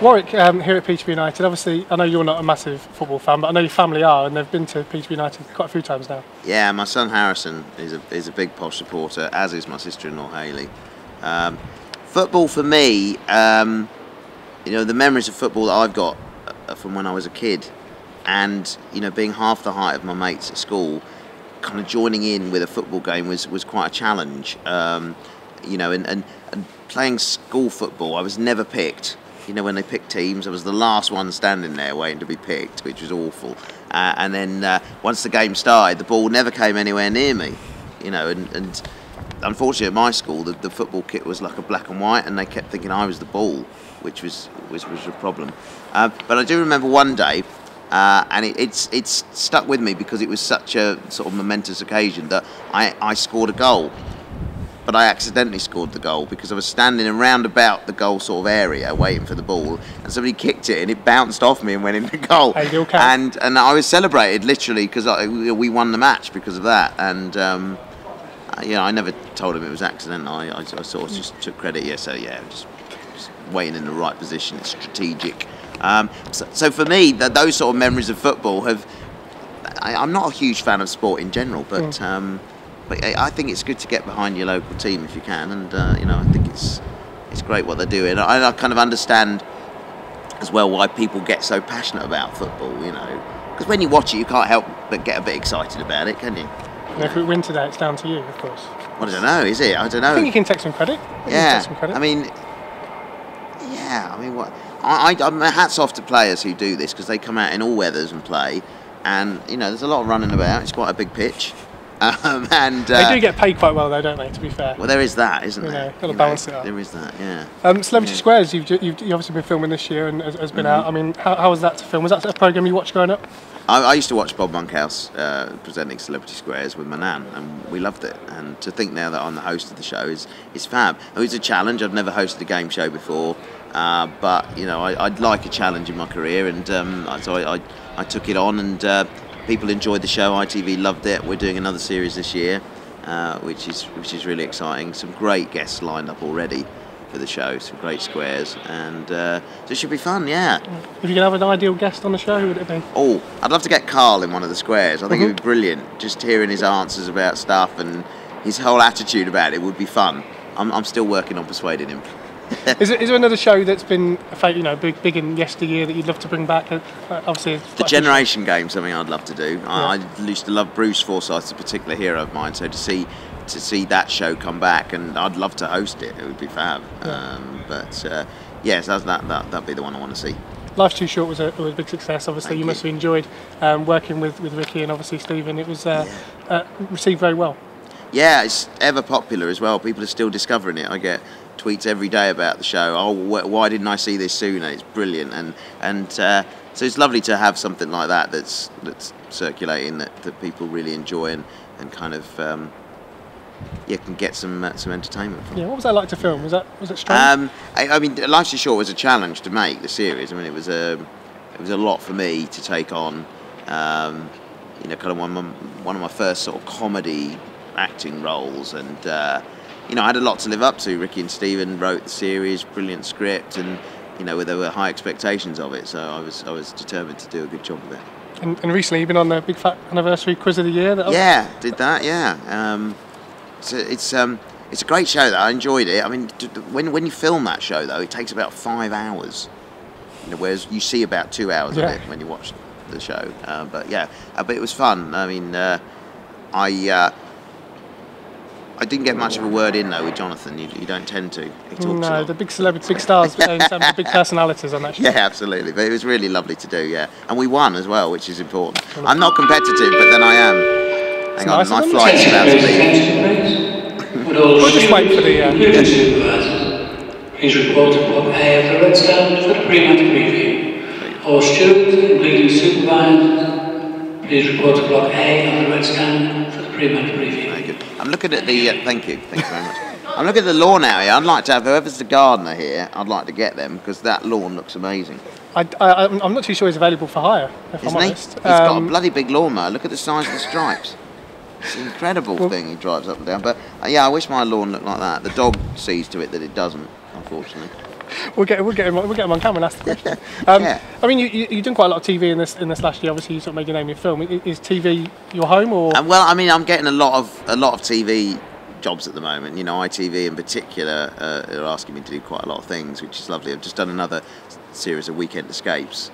Warwick, here at Peterborough United, obviously I know you're not a massive football fan, but I know your family are, and they've been to Peterborough United quite a few times now. Yeah, my son Harrison is a big Posh supporter, as is my sister-in-law Hayley. Football for me, you know, the memories of football that I've got are from when I was a kid, and you know, being half the height of my mates at school, kind of joining in with a football game was quite a challenge. You know, and playing school football, I was never picked. You know, when they picked teams, I was the last one standing there waiting to be picked, which was awful. And then once the game started, the ball never came anywhere near me. You know, and unfortunately at my school, the football kit was like a black and white, and they kept thinking I was the ball, which was a problem. But I do remember one day, and it's stuck with me because it was such a sort of momentous occasion that I scored a goal. But I accidentally scored the goal because I was standing around about the goal sort of area waiting for the ball, and somebody kicked it and it bounced off me and went in the goal. Okay? And I was celebrated literally because we won the match because of that. And you know, I never told him it was accidental. I sort of just took credit. Yeah, so yeah, just waiting in the right position. It's strategic. So for me, those sort of memories of football have. I'm not a huge fan of sport in general, but. Mm. But I think it's good to get behind your local team if you can, and you know, I think it's great what they're doing. I kind of understand as well why people get so passionate about football, you know, because when you watch it, you can't help but get a bit excited about it, can you? And if we win today, it's down to you, of course. Well, I don't know, is it? I don't know. I think you can take some credit. Yeah, I mean, what? My hats off to players who do this because they come out in all weathers and play, and you know, there's a lot of running about. It's quite a big pitch. And they do get paid quite well, though, don't they? To be fair. Well, there is that, isn't there? You know, gotta balance it out. There is that, yeah. Celebrity Squares, you've obviously been filming this year and has been out. I mean, how was that to film? Was that a program you watched growing up? I used to watch Bob Monkhouse presenting Celebrity Squares with my nan, and we loved it. And to think now that I'm the host of the show is fab. It was a challenge. I've never hosted a game show before, but you know, I'd like a challenge in my career, and so I took it on and. People enjoyed the show. ITV loved it. We're doing another series this year, which is really exciting. Some great guests lined up already for the show. Some great squares, and so it should be fun. Yeah. If you could have an ideal guest on the show, who would it be? Oh, I'd love to get Karl in one of the squares. I think it'd be brilliant. Just hearing his answers about stuff and his whole attitude about it would be fun. I'm still working on persuading him. Is there another show that's been, you know, big in yesteryear that you'd love to bring back? Obviously, The Generation Game, something I'd love to do. Yeah. I used to love Bruce Forsyth, as a particular hero of mine. So to see that show come back, and I'd love to host it. It would be fab. Yeah. Yes, that'd be the one I want to see. Life's Too Short was a big success. Obviously, you must have enjoyed working with Ricky and obviously Stephen. It was received very well. Yeah, it's ever popular as well. People are still discovering it. I get tweets every day about the show. Oh, why didn't I see this sooner? It's brilliant, and so it's lovely to have something like that that's circulating that people really enjoy and kind of can get some entertainment from. Yeah, what was that like to film? Was it strange? I mean, Life's Too Short was a challenge to make the series. I mean, it was a lot for me to take on. You know, kind of one of my first sort of comedy acting roles and. You know, I had a lot to live up to. Ricky and Stephen wrote the series, brilliant script, and you know, there were high expectations of it. So I was determined to do a good job of it. And recently, you've been on the Big Fat Anniversary Quiz of the Year. Yeah. So it's a great show. That I enjoyed it. I mean, when you film that show though, it takes about 5 hours. You know, whereas you see about 2 hours of it when you watch the show. But it was fun. I mean, I didn't get much of a word in though with Jonathan. You don't tend to. He talks a lot. The big celebrities, big stars, the big personalities on that show. Yeah, absolutely. But it was really lovely to do. Yeah, and we won as well, which is important. I'm not competitive, but then I am. Hang on, my flight's about to leave. We'll just wait for the. Please report to Bob Hay of the Red Stand for the pre-match review. All students, including supervisors, please report to Bob Hay of the Red Stand for the pre-match review. I'm looking at the. Thank you very much. I'm looking at the lawn out here. I'd like to have whoever's the gardener here. I'd like to get them because that lawn looks amazing. I'm not too sure he's available for hire. If I'm honest, he's got a bloody big lawnmower. Look at the size of the stripes. It's an incredible thing he drives up and down. But yeah, I wish my lawn looked like that. The dog sees to it that it doesn't, unfortunately. We'll get him on camera and ask the question. Yeah. I mean, you've done quite a lot of TV in this last year. Obviously, you sort of made your name in film. Is TV your home, or? Well, I mean, I'm getting a lot of TV jobs at the moment. You know, ITV in particular are asking me to do quite a lot of things, which is lovely. I've just done another series of Weekend Escapes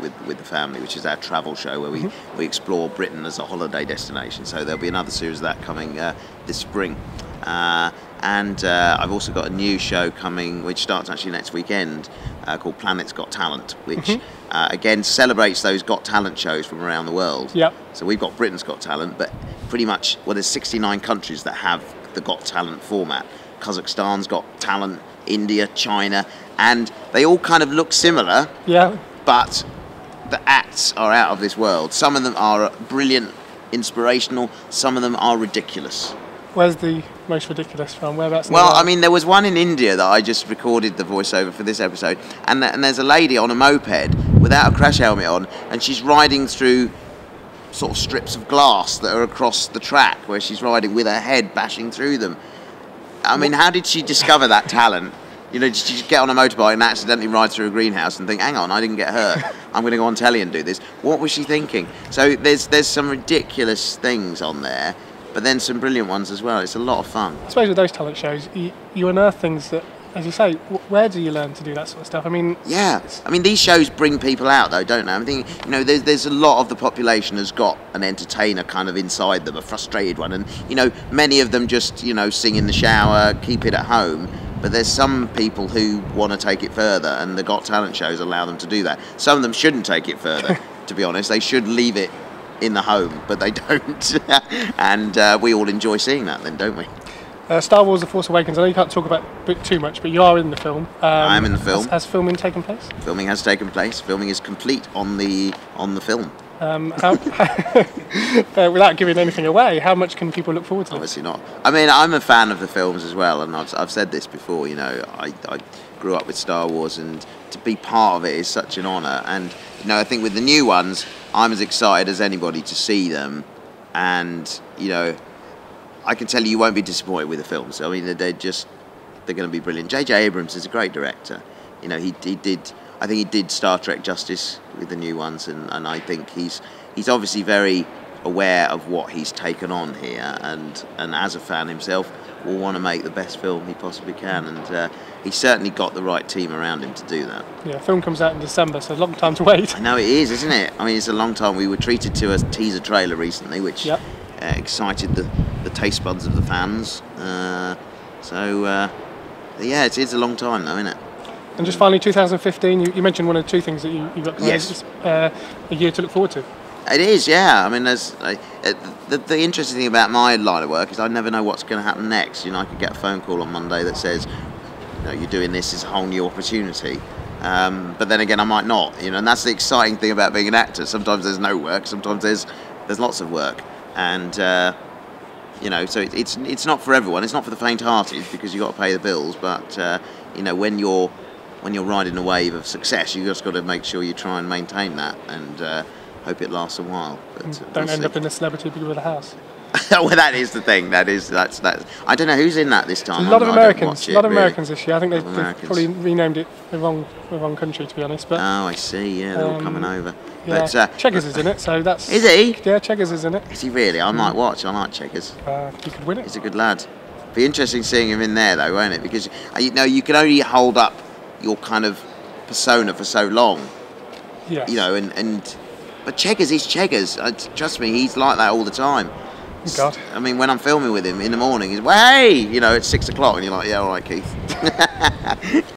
with the family, which is our travel show where we explore Britain as a holiday destination. So there'll be another series of that coming this spring. And I've also got a new show coming, which starts actually next weekend, called Planet's Got Talent, which again celebrates those Got Talent shows from around the world. Yep. So we've got Britain's Got Talent, but pretty much, well, there's 69 countries that have the Got Talent format. Kazakhstan's Got Talent, India, China, and they all kind of look similar. Yeah. But the acts are out of this world. Some of them are brilliant, inspirational. Some of them are ridiculous. Where's the most ridiculous from? Whereabouts? Well, I mean, there was one in India that I just recorded the voiceover for this episode, and there's a lady on a moped without a crash helmet on, and she's riding through sort of strips of glass that are across the track, where she's riding with her head bashing through them. I mean, how did she discover that talent? You know, did she just get on a motorbike and accidentally ride through a greenhouse and think, hang on, I didn't get hurt, I'm going to go on telly and do this? What was she thinking? So there's some ridiculous things on there, but then some brilliant ones as well. It's a lot of fun. I suppose with those talent shows, you unearth things that, as you say, where do you learn to do that sort of stuff? I mean... Yeah. I mean, these shows bring people out, though, don't they? I'm thinking, you know, there's a lot of the population has got an entertainer kind of inside them, a frustrated one, and, you know, many of them just, you know, sing in the shower, keep it at home, but there's some people who want to take it further, and the Got Talent shows allow them to do that. Some of them shouldn't take it further, to be honest. They should leave it in the home, but they don't. And we all enjoy seeing that then, don't we? Star Wars: The Force Awakens. I know you can't talk about it too much, but you are in the film. I am in the film. Has filming taken place? Filming has taken place. Filming is complete on the film. Without giving anything away, how much can people look forward to? Obviously not. I mean, I'm a fan of the films as well, and I've said this before. You know, I grew up with Star Wars, and to be part of it is such an honour. And you know, I think with the new ones, I'm as excited as anybody to see them, and you know, I can tell you won't be disappointed with the films. I mean, they're going to be brilliant. J.J. Abrams is a great director. You know, I think he did Star Trek justice with the new ones, and I think he's obviously very aware of what he's taken on here, and as a fan himself, will want to make the best film he possibly can, and he's certainly got the right team around him to do that. Yeah, film comes out in December, so a long time to wait. I know it is, isn't it? I mean, it's a long time. We were treated to a teaser trailer recently, which... Yep. Excited the taste buds of the fans, so yeah, it is a long time though, isn't it? And just finally, 2015, you mentioned one of two things that you got coming. Yes. A year to look forward to. It is, yeah. I mean, the interesting thing about my line of work is I never know what's going to happen next. You know, I could get a phone call on Monday that says, you know, you're doing this is a whole new opportunity. But then again, I might not. You know, and that's the exciting thing about being an actor. Sometimes there's no work. Sometimes there's lots of work. And you know, so it's not for everyone. It's not for the faint-hearted, because you got to pay the bills. But you know, when you're riding a wave of success, you just got to make sure you try and maintain that, and hope it lasts a while. But don't end up in a celebrity big with a house. Well, that is the thing. That's I don't know who's in that this time. A lot of Americans this year. I think they've probably renamed it the wrong country, to be honest. But oh, I see. Yeah, they're all coming over. Yeah. But, Cheggers is in it, so that's... Is he? Yeah, Cheggers is in it. Is he really? I might watch. I like Cheggers. He could win it. He's a good lad. Be interesting seeing him in there, though, won't it? Because you know, you can only hold up your kind of persona for so long. Yeah. You know, but Cheggers is Cheggers. Trust me, he's like that all the time. God. I mean, when I'm filming with him in the morning, he's, way, you know, it's 6 o'clock, and you're like, yeah, all right, Keith.